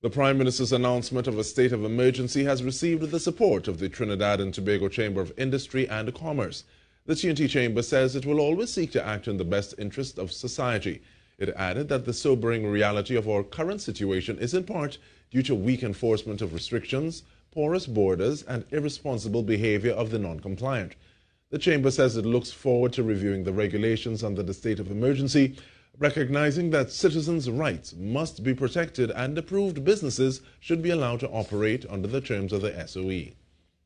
The Prime Minister's announcement of a state of emergency has received the support of the Trinidad and Tobago Chamber of Industry and Commerce. The T&T Chamber says it will always seek to act in the best interest of society. It added that the sobering reality of our current situation is in part due to weak enforcement of restrictions, porous borders, and irresponsible behavior of the non-compliant. The Chamber says it looks forward to reviewing the regulations under the state of emergency, recognizing that citizens' rights must be protected and approved businesses should be allowed to operate under the terms of the SOE.